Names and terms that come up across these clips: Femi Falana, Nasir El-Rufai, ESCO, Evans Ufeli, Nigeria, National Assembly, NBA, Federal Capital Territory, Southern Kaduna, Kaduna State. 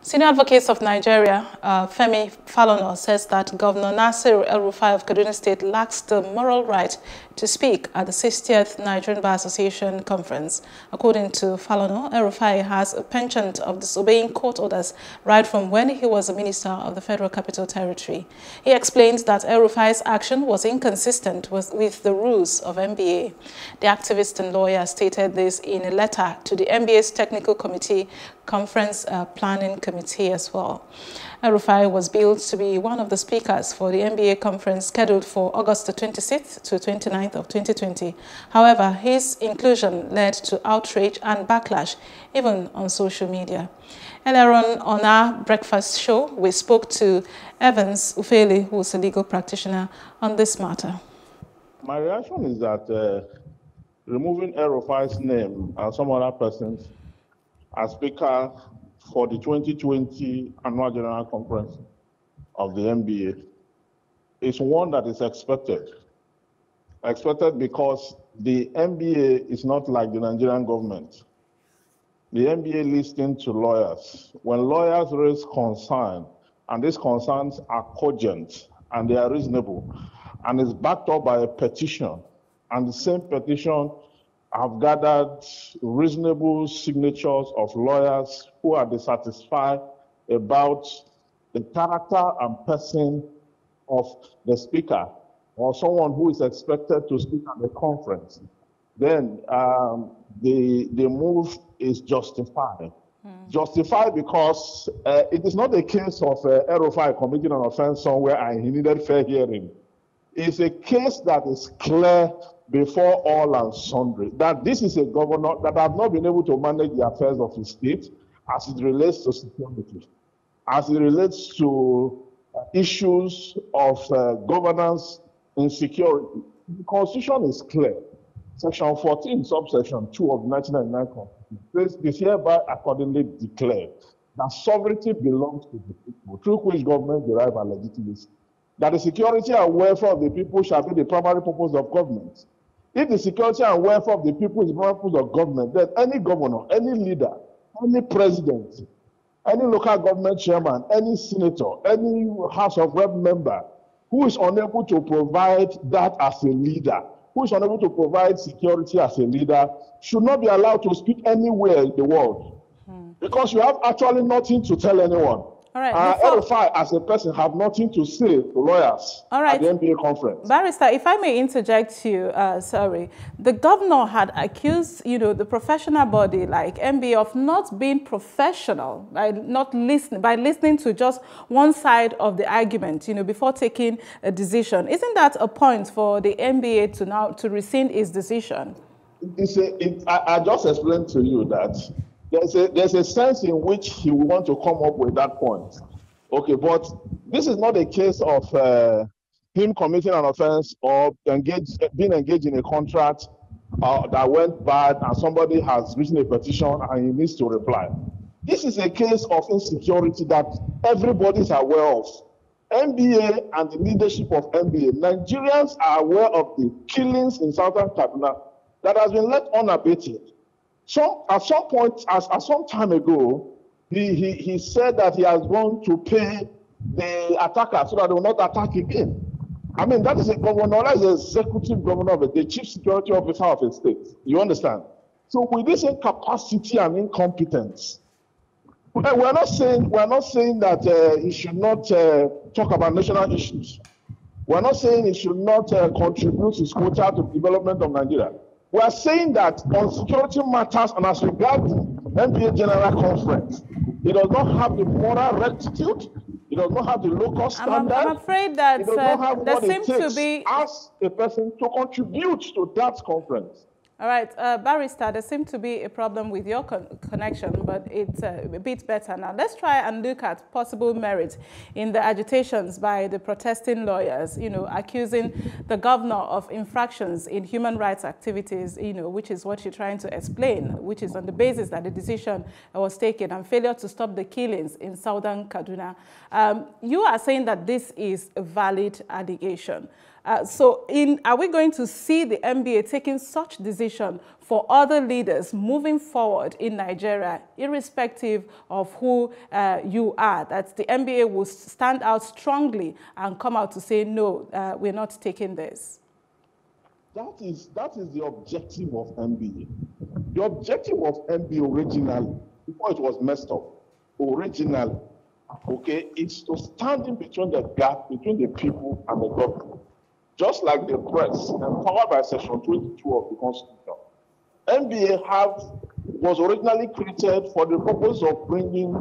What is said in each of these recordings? Senior Advocates of Nigeria, Femi Falana, says that Governor Nasir El-Rufai of Kaduna State lacks the moral right to speak at the 60th Nigerian Bar Association Conference. According to Falana, El-Rufai has a penchant of disobeying court orders right from when he was a minister of the Federal Capital Territory. He explains that El-Rufai's action was inconsistent with the rules of NBA. The activist and lawyer stated this in a letter to the NBA's Technical Committee Conference Planning Committee as well. El-Rufai was billed to be one of the speakers for the NBA conference scheduled for August 26th to 29th of 2020. However, his inclusion led to outrage and backlash, even on social media. Earlier on our breakfast show, we spoke to Evans Ufeli, who is a legal practitioner, on this matter. My reaction is that removing El-Rufai's name and some other persons as speaker for the 2020 Annual General Conference of the NBA is one that is expected. Expected because the NBA is not like the Nigerian government. The NBA listens to lawyers. When lawyers raise concern, and these concerns are cogent and they are reasonable, and it's backed up by a petition, and the same petition I've gathered reasonable signatures of lawyers who are dissatisfied about the character and person of the speaker or someone who is expected to speak at the conference, then the move is justified. Justified because it is not a case of El-Rufai committing an offense somewhere and he needed fair hearing. It's a case that is clear before all and sundry, that this is a governor that have not been able to manage the affairs of his state as it relates to security, as it relates to issues of governance and security. The Constitution is clear. Section 14, subsection 2 of the 1999 Constitution is hereby accordingly declared that sovereignty belongs to the people, through which government derive our legitimacy, that the security and welfare of the people shall be the primary purpose of government. If the security and welfare of the people is the primary purpose of government, then any governor, any leader, any president, any local government chairman, any senator, any House of Rep member who is unable to provide that as a leader, who is unable to provide security as a leader, should not be allowed to speak anywhere in the world. Because you have actually nothing to tell anyone. All right, El-Rufai as a person have nothing to say to lawyers at the NBA conference. Barrister, if I may interject you, sorry. The governor had accused, the professional body like NBA of not being professional, by listening to just one side of the argument, before taking a decision. Isn't that a point for the NBA to now to rescind its decision? I just explained to you that there's a sense in which he will want to come up with that point. Okay, but this is not a case of him committing an offense or being engaged in a contract that went bad and somebody has written a petition and he needs to reply. This is a case of insecurity that everybody's aware of. NBA and the leadership of NBA, Nigerians are aware of the killings in Southern Kaduna that has been left unabated. So at some point, some time ago, he said that he has gone to pay the attacker so that they will not attack again. I mean, that is a governor, that is the executive governor of it, the chief security officer of a state. You understand? So with this incapacity and incompetence, we're not saying that he should not talk about national issues. We're not saying he should not contribute his quota to the development of Nigeria. We are saying that on security matters and as regards NBA General Conference, it does not have the moral rectitude, it does not have the local standard. I'm afraid that there seems to be as a person to contribute to that conference. All right, Barrister, there seems to be a problem with your connection, but it's a bit better now. Let's try and look at possible merit in the agitations by the protesting lawyers, accusing the governor of infractions in human rights activities, which is what you're trying to explain, which is on the basis that the decision was taken and failure to stop the killings in Southern Kaduna. You are saying that this is a valid allegation. Are we going to see the NBA taking such decision for other leaders moving forward in Nigeria, irrespective of who you are, that the NBA will stand out strongly and come out to say, no, we're not taking this? That is the objective of NBA. The objective of NBA originally, before it was messed up, originally, okay, it's to stand in between the gap between the people and the government. Just like the press, empowered by Section 22 of the Constitution, NBA was originally created for the purpose of bringing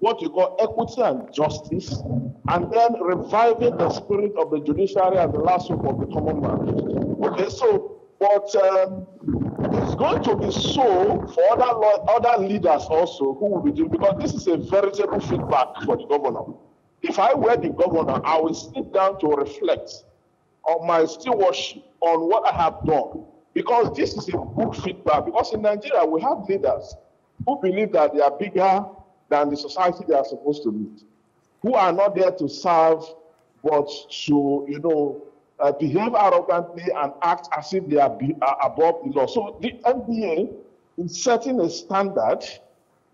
what you call equity and justice, and then reviving the spirit of the judiciary and the last hope of the common man. Okay, so, but it's going to be so for other leaders also who will be doing, because this is a veritable feedback for the governor. If I were the governor, I would sit down to reflect on my stewardship, on what I have done. Because this is a good feedback. Because in Nigeria, we have leaders who believe that they are bigger than the society they are supposed to lead, who are not there to serve, but to, you know, behave arrogantly and act as if they are above the law. So the NBA is setting a standard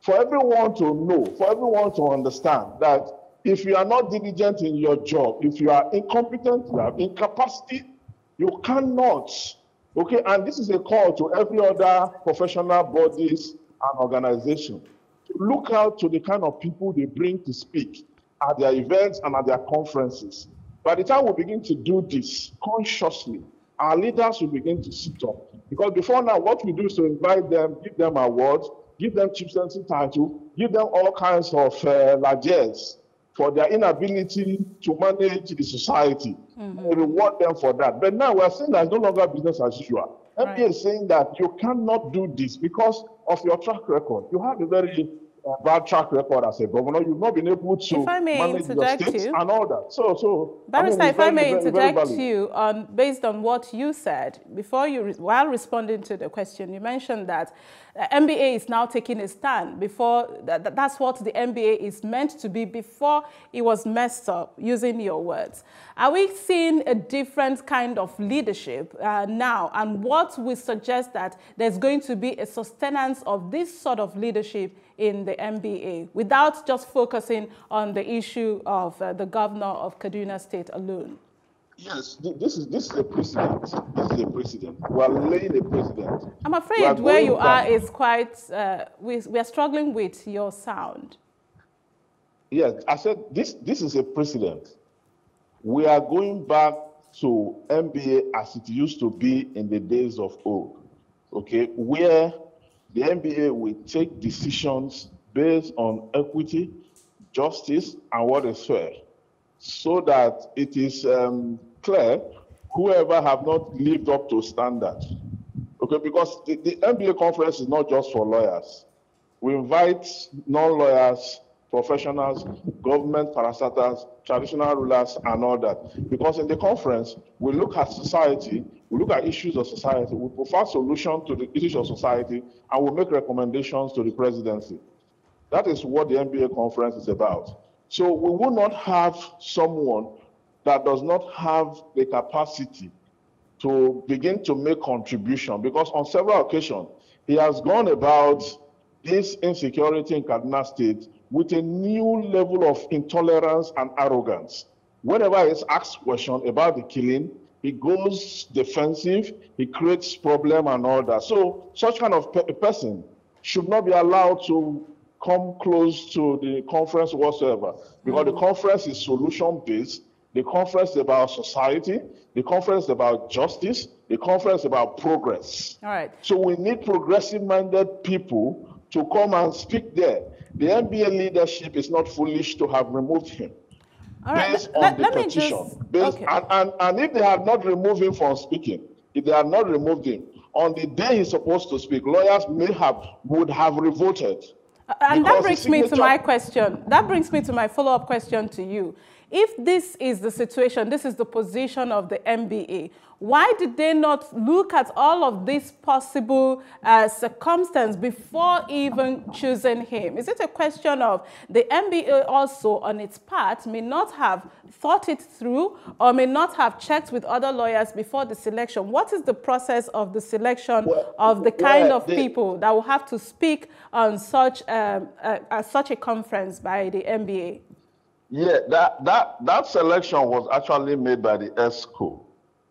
for everyone to know, for everyone to understand that if you are not diligent in your job, if you are incompetent, you have incapacity, you cannot. Okay, and this is a call to every other professional bodies and organization to look out to the kind of people they bring to speak at their events and at their conferences. By the time we begin to do this consciously, our leaders will begin to sit up. Because before now, what we do is to invite them, give them awards, give them chieftaincy title, give them all kinds of largesse for their inability to manage the society. Mm-hmm. We reward them for that. But now we're saying that it's no longer business as usual. Right. NBA is saying that you cannot do this because of your track record. You have a very bad track record as a governor. You've not been able to manage your states and all that. So Barrister, if I may interject you on based on what you said before, while responding to the question, you mentioned that NBA is now taking a stand. Before that's what the NBA is meant to be before it was messed up. Using your words, are we seeing a different kind of leadership now? And what we suggest that there's going to be a sustenance of this sort of leadership in the NBA, without just focusing on the issue of the governor of Kaduna State alone? Yes, this is a precedent. This is a precedent. We are laying a precedent. I'm afraid where you are is quite, we are struggling with your sound. Yes, I said this is a precedent. We are going back to NBA as it used to be in the days of old, okay, where the NBA will take decisions based on equity, justice, and what is fair, so that it is clear whoever have not lived up to standard. Okay, because the NBA conference is not just for lawyers. We invite non-lawyers, professionals, government parastatals, traditional rulers, and all that. Because in the conference, we look at society, we look at issues of society, we provide solutions to the issues of society, and we make recommendations to the presidency. That is what the NBA conference is about. So we will not have someone that does not have the capacity to begin to make contribution, because on several occasions, he has gone about this insecurity in Kaduna State with a new level of intolerance and arrogance. Whenever he's asked question about the killing, he goes defensive, he creates problem and all that. So such kind of person should not be allowed to come close to the conference whatsoever, because the conference is solution-based, the conference is about society, the conference is about justice, the conference is about progress. All right. So we need progressive-minded people to come and speak there. The NBA leadership is not foolish to have removed him. All right, based on the petition. Okay. And if they have not removed him from speaking, if they have not removed him, on the day he's supposed to speak, lawyers would have revolted. And that brings me to my follow-up question to you. If this is the situation, this is the position of the NBA, why did they not look at all of these possible circumstances before even choosing him? Is it a question of the NBA also on its part may not have thought it through or may not have checked with other lawyers before the selection? What is the process of the selection of the kind of people that will have to speak on such, such a conference by the NBA? Yeah, that selection was actually made by the ESCO,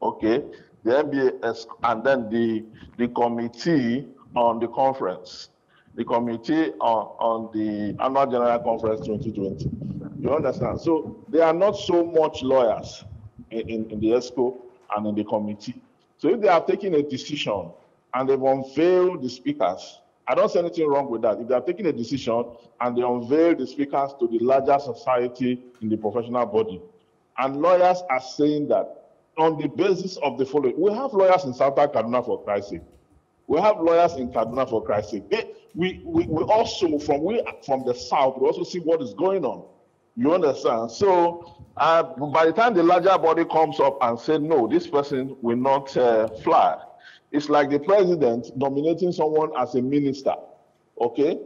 okay? The NBA ESCO, and then the committee on the conference, the committee on the Annual General Conference 2020. You understand? So there are not so much lawyers in the ESCO and in the committee. So if they are taking a decision and they've unveiled the speakers, I don't see anything wrong with that. If they are taking a decision and they unveil the speakers to the larger society in the professional body, and lawyers are saying that on the basis of the following, we have lawyers in Southern Kaduna for Christ's sake. We have lawyers in Kaduna for Christ's sake. We also, from the South, we also see what is going on. You understand? So by the time the larger body comes up and says, no, this person will not fly, it's like the president nominating someone as a minister, okay?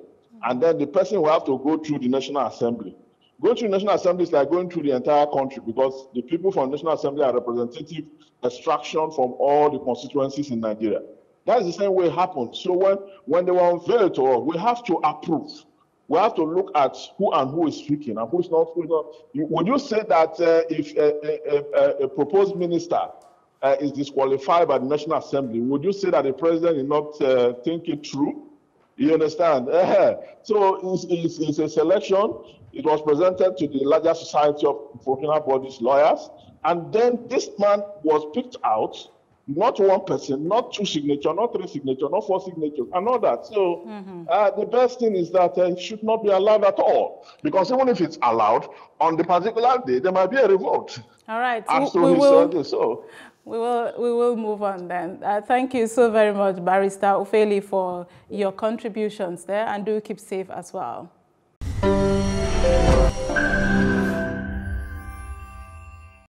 And then the person will have to go through the National Assembly. Going through the National Assembly is like going through the entire country, because the people from the National Assembly are representative extraction from all the constituencies in Nigeria. That is the same way it happened. So when they were unveiled to us, we have to approve. We have to look at who is speaking and who's not. Would you say that if a proposed minister is disqualified by the National Assembly, would you say that the president did not think it through? You understand? So it's a selection. It was presented to the larger society of professional bodies, lawyers, and then this man was picked out, not one person, not two signatures, not three signatures, not four signatures, and all that. So the best thing is that it should not be allowed at all, because even if it's allowed, on the particular day, there might be a revolt. All right. We will move on then. Thank you so very much, Barrister Ufeli, for your contributions there, and do keep safe as well.